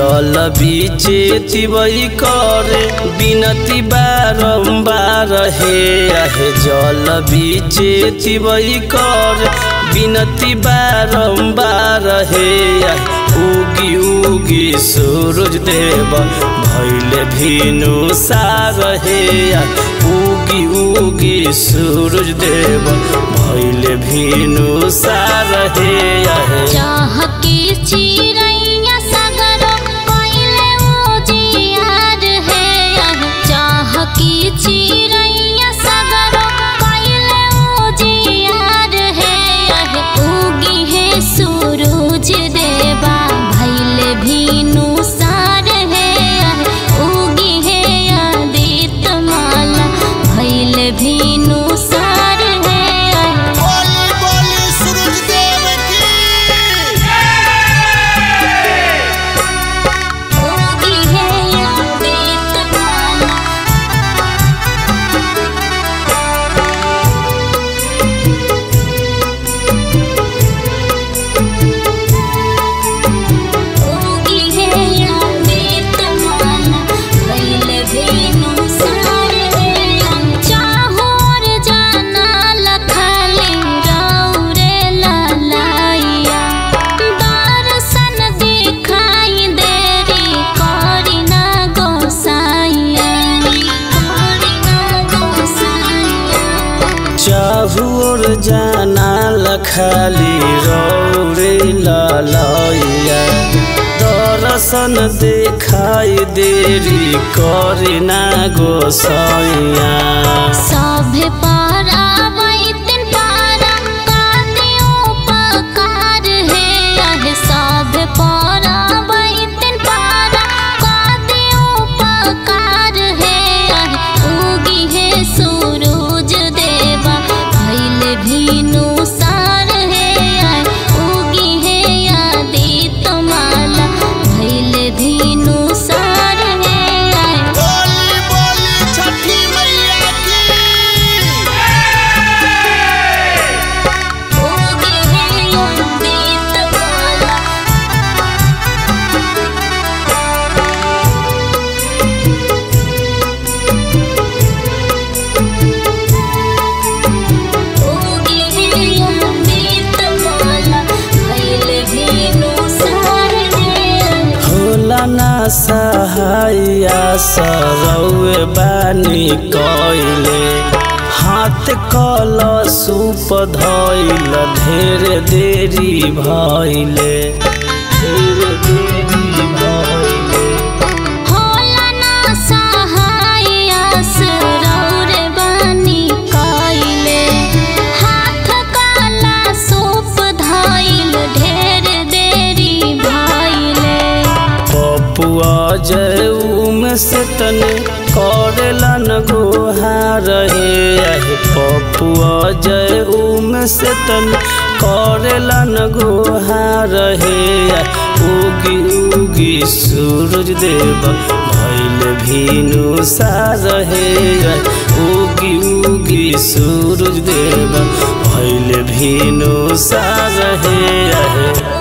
चल बीचे चिबई करे बिनती बारंबार हे आहे। जल बीचे चिबई करे बिनती बारंबार हे आहे। उगी उगी सूरज देव भैले भीनु सार हे आहे। उगी उगी सूरज देव भैले भीनु सार हे आहे। चाह के चाहूर जाना लखाली रौरे लालैया दर्शन देखाई देरी करीना गोसैया। सभे पार आबई तिन पार का दियो पकार है। सभे पार आबई तिन पार का दियो पकार है। उगी है सूरज देवा भइले भीनु सार है। उगी है आदित माला भइले भीनु सार है। बोली बोली छठी मैया की। उगी है आदित माला। उगी है आदित माला भइले भीनु सार है। होला ना सहाया सरौए बानी कइले हाथ कलशुप धइल ढेर देरी भइले। होला ना सहाया सरौरे बानी कइले हाथ कलशुप धइल ढेर देरी भइले। पपुआ जऊ में से तने करेलन गुहार हे। पपुआ जऊ में से तने करेलन गुहार हे। उगी उगी सूरज देव भइले भीनु सार हे। उगी उगी सूरज देव भइले भीनु सार हे।